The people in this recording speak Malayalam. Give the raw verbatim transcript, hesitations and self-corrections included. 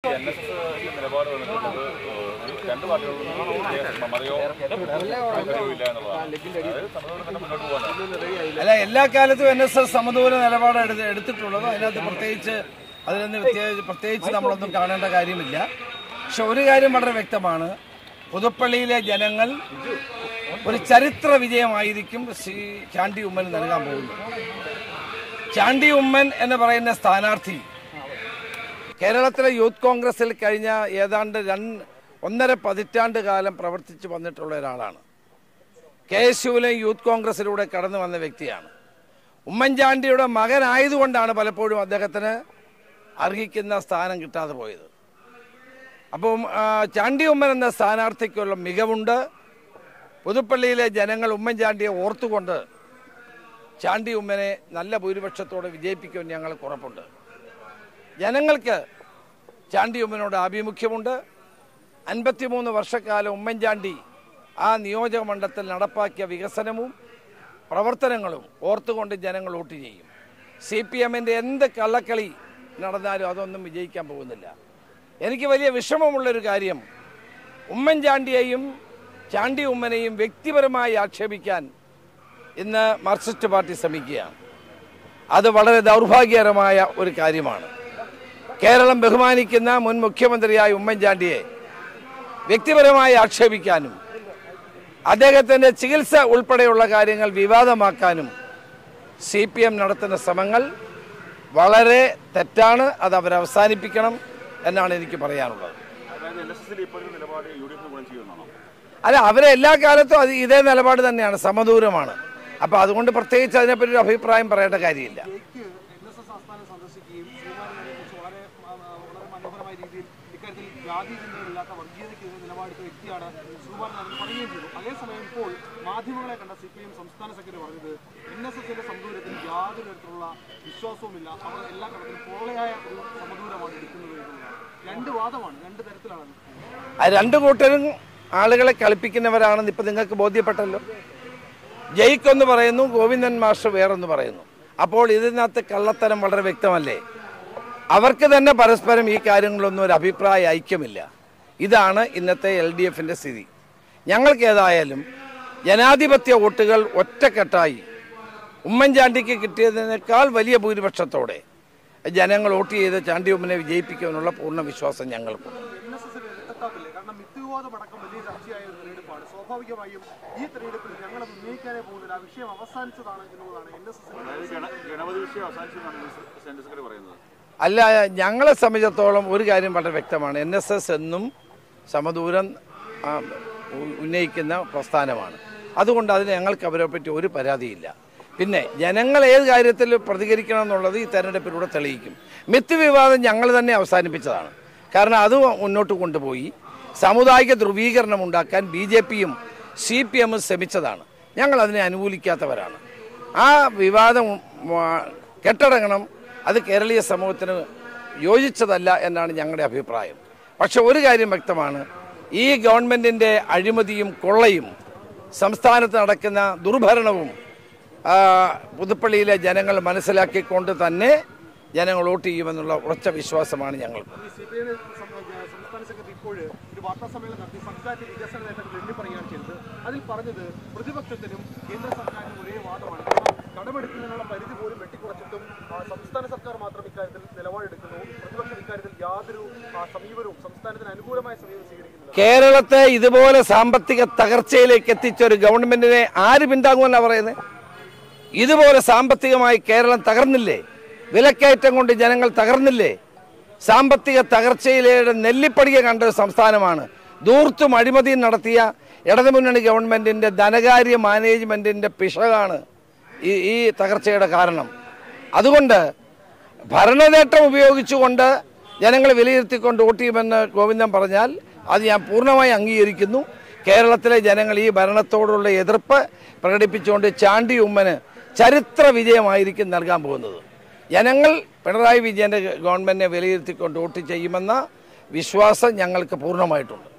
അല്ല, എല്ലാ കാലത്തും എൻ എസ് എസ് സമതുല നിലപാട് എടുത്തിട്ടുള്ളത് അതിനകത്ത് പ്രത്യേകിച്ച് അതിലൊന്നും പ്രത്യേകിച്ച് നമ്മളൊന്നും കാണേണ്ട കാര്യമില്ല. പക്ഷെ ഒരു കാര്യം വളരെ വ്യക്തമാണ്, പുതുപ്പള്ളിയിലെ ജനങ്ങൾ ഒരു ചരിത്ര വിജയമായിരിക്കും ശ്രീ ചാണ്ടി ഉമ്മൻ നൽകാൻ പോകുന്നത്. ചാണ്ടി ഉമ്മൻ എന്ന് പറയുന്ന സ്ഥാനാർത്ഥി കേരളത്തിലെ യൂത്ത് കോൺഗ്രസിൽ കഴിഞ്ഞ ഏതാണ്ട് രണ്ട് ഒന്നര പതിറ്റാണ്ട് കാലം പ്രവർത്തിച്ചു വന്നിട്ടുള്ള ഒരാളാണ്. കെ എസ് യുവിലെ യൂത്ത് കോൺഗ്രസിലൂടെ കടന്നു വന്ന വ്യക്തിയാണ്. ഉമ്മൻചാണ്ടിയുടെ മകനായതുകൊണ്ടാണ് പലപ്പോഴും അദ്ദേഹത്തിന് അർഹിക്കുന്ന സ്ഥാനം കിട്ടാതെ പോയത്. അപ്പം ചാണ്ടി ഉമ്മൻ എന്ന സ്ഥാനാർത്ഥിക്കുള്ള മികവുണ്ട്. പുതുപ്പള്ളിയിലെ ജനങ്ങൾ ഉമ്മൻചാണ്ടിയെ ഓർത്തുകൊണ്ട് ചാണ്ടി ഉമ്മനെ നല്ല ഭൂരിപക്ഷത്തോടെ വിജയിപ്പിക്കുമെന്ന് ഞങ്ങൾക്ക് ഉറപ്പുണ്ട്. ജനങ്ങൾക്ക് ചാണ്ടി ഉമ്മനോട് ആഭിമുഖ്യമുണ്ട്. അൻപത്തിമൂന്ന് വർഷക്കാലം ഉമ്മൻചാണ്ടി ആ നിയോജക മണ്ഡലത്തിൽ നടപ്പാക്കിയ വികസനവും പ്രവർത്തനങ്ങളും ഓർത്തുകൊണ്ട് ജനങ്ങൾ വോട്ട് ചെയ്യും. സി പി എമ്മിൻ്റെ എന്ത് കള്ളക്കളി നടന്നാലും അതൊന്നും വിജയിക്കാൻ പോകുന്നില്ല. എനിക്ക് വലിയ വിഷമമുള്ളൊരു കാര്യം, ഉമ്മൻചാണ്ടിയെയും ചാണ്ടി ഉമ്മനെയും വ്യക്തിപരമായി ആക്ഷേപിക്കാൻ ഇന്ന് മാർക്സിസ്റ്റ് പാർട്ടി ശ്രമിക്കുകയാണ്. അത് വളരെ ദൗർഭാഗ്യകരമായ ഒരു കാര്യമാണ്. കേരളം ബഹുമാനിക്കുന്ന മുൻ മുഖ്യമന്ത്രിയായ ഉമ്മൻചാണ്ടിയെ വ്യക്തിപരമായി ആക്ഷേപിക്കാനും അദ്ദേഹത്തിൻ്റെ ചികിത്സ ഉൾപ്പെടെയുള്ള കാര്യങ്ങൾ വിവാദമാക്കാനും സി പി എം നടത്തുന്ന ശ്രമങ്ങൾ വളരെ തെറ്റാണ്. അത് അവരവസാനിപ്പിക്കണം എന്നാണ് എനിക്ക് പറയാനുള്ളത്. അല്ല, അവരെ എല്ലാ കാലത്തും അത് ഇതേ നിലപാട് തന്നെയാണ്, സമദൂരമാണ്. അപ്പോൾ അതുകൊണ്ട് പ്രത്യേകിച്ച് അതിനെപ്പറ്റി ഒരു അഭിപ്രായം പറയേണ്ട കാര്യമില്ല. രണ്ടു കൂട്ടരും ആളുകളെ കളിപ്പിക്കുന്നവരാണെന്ന് ഇപ്പൊ നിങ്ങൾക്ക് ബോധ്യപ്പെട്ടല്ലോ. ജയിക്കൊന്ന് പറയുന്നു, ഗോവിന്ദൻ മാസ്റ്റർ വേറെന്ന് പറയുന്നു. അപ്പോൾ ഇതിനകത്ത് കള്ളത്തരം വളരെ വ്യക്തമല്ലേ? അവർക്ക് തന്നെ പരസ്പരം ഈ കാര്യങ്ങളൊന്നും ഒരു അഭിപ്രായ ഐക്യമില്ല. ഇതാണ് ഇന്നത്തെ എൽ ഡി എഫിൻ്റെ സ്ഥിതി. ഞങ്ങൾക്കേതായാലും ജനാധിപത്യ വോട്ടുകൾ ഒറ്റക്കെട്ടായി ഉമ്മൻചാണ്ടിക്ക് കിട്ടിയതിനേക്കാൾ വലിയ ഭൂരിപക്ഷത്തോടെ ജനങ്ങൾ വോട്ട് ചെയ്ത് ചാണ്ടി ഉമ്മനെ വിജയിപ്പിക്കുമെന്നുള്ള പൂർണ്ണ വിശ്വാസം ഞങ്ങൾക്ക്. സ്വാഭാവികമായും ഈ തെരഞ്ഞെടുപ്പിൽ ഞങ്ങൾ ഉന്നയിക്കാനേ പോകുന്നില്ല. ആ വിഷയം അവസാനിച്ചതാണ് എന്നുള്ളതാണ് എൻ എസ് എസ് പറയുന്നത്. അല്ല, ഞങ്ങളെ സംബന്ധിച്ചിടത്തോളം ഒരു കാര്യം വളരെ വ്യക്തമാണ്. എൻ എസ് എസ് എന്നും സമദൂരം ഉന്നയിക്കുന്ന പ്രസ്ഥാനമാണ്. അതുകൊണ്ട് അതിന് ഞങ്ങൾക്ക് അവരെപ്പറ്റി ഒരു പരാതിയില്ല. പിന്നെ ജനങ്ങൾ ഏത് കാര്യത്തിൽ പ്രതികരിക്കണം എന്നുള്ളത് ഈ തെരഞ്ഞെടുപ്പിലൂടെ തെളിയിക്കും. മിത്ത് വിവാദം ഞങ്ങൾ തന്നെ അവസാനിപ്പിച്ചതാണ്. കാരണം അത് മുന്നോട്ട് കൊണ്ടുപോയി സാമുദായിക ധ്രുവീകരണം ഉണ്ടാക്കാൻ ബി ജെ പിയും സി പി എമ്മും ശ്രമിച്ചതാണ്. ഞങ്ങൾ അതിനെ അനുകൂലിക്കാത്തവരാണ്. ആ വിവാദം കെട്ടടങ്ങണം. അത് കേരളീയ സമൂഹത്തിന് യോജിച്ചതല്ല എന്നാണ് ഞങ്ങളുടെ അഭിപ്രായം. പക്ഷെ ഒരു കാര്യം വ്യക്തമാണ്, ഈ ഗവൺമെൻറ്റിൻ്റെ അഴിമതിയും കൊള്ളയും സംസ്ഥാനത്ത് നടക്കുന്ന ദുർഭരണവും പുതുപ്പള്ളിയിലെ ജനങ്ങൾ മനസ്സിലാക്കിക്കൊണ്ട് തന്നെ ജനങ്ങൾ വോട്ട് ചെയ്യുമെന്നുള്ള ഉറച്ച വിശ്വാസമാണ് ഞങ്ങൾ. കടമെടുക്കുന്നതിനുള്ള പരിധി പോലും വെട്ടിക്കുറച്ചിട്ടും സംസ്ഥാന സർക്കാർ മാത്രം ഇക്കാര്യത്തിൽ നിലപാടെടുക്കുന്നു. പ്രതിപക്ഷം ഇക്കാര്യത്തിൽ യാതൊരു സമീപനവും സംസ്ഥാനത്തിന് അനുകൂലമായ സമീപനം സ്വീകരിക്കുന്നു. കേരളത്തെ ഇതുപോലെ സാമ്പത്തിക തകർച്ചയിലേക്ക് എത്തിച്ച ഒരു ഗവൺമെന്റിനെ ആര് പിന്താങ്ങുമെന്നാണ് പറയുന്നത്? ഇതുപോലെ സാമ്പത്തികമായി കേരളം തകർന്നില്ലേ? വിലക്കയറ്റം കൊണ്ട് ജനങ്ങൾ തകർന്നില്ലേ? സാമ്പത്തിക തകർച്ചയിലെ നെല്ലിപ്പടിക കണ്ട ഒരു സംസ്ഥാനമാണ്. ദൂർത്തും അഴിമതിയും നടത്തിയ ഇടതുമുന്നണി ഗവൺമെന്റിന്റെ ധനകാര്യ മാനേജ്മെന്റിന്റെ പിശകാണ് ഈ ഈ തകർച്ചയുടെ കാരണം. അതുകൊണ്ട് ഭരണനേട്ടം ഉപയോഗിച്ചുകൊണ്ട് ജനങ്ങളെ വിലയിരുത്തിക്കൊണ്ട് വോട്ട് ചെയ്യുമെന്ന് ഗോവിന്ദൻ പറഞ്ഞാൽ അത് ഞാൻ പൂർണ്ണമായി അംഗീകരിക്കുന്നു. കേരളത്തിലെ ജനങ്ങൾ ഈ ഭരണത്തോടുള്ള എതിർപ്പ് പ്രകടിപ്പിച്ചുകൊണ്ട് ചാണ്ടി ഉമ്മന് ചരിത്ര വിജയമായിരിക്കും നൽകാൻ പോകുന്നത്. ജനങ്ങൾ പിണറായി വിജയൻ്റെ ഗവൺമെൻറ്റിനെ വിലയിരുത്തിക്കൊണ്ട് വോട്ട് ചെയ്യുമെന്ന വിശ്വാസം ഞങ്ങൾക്ക് പൂർണ്ണമായിട്ടുണ്ട്.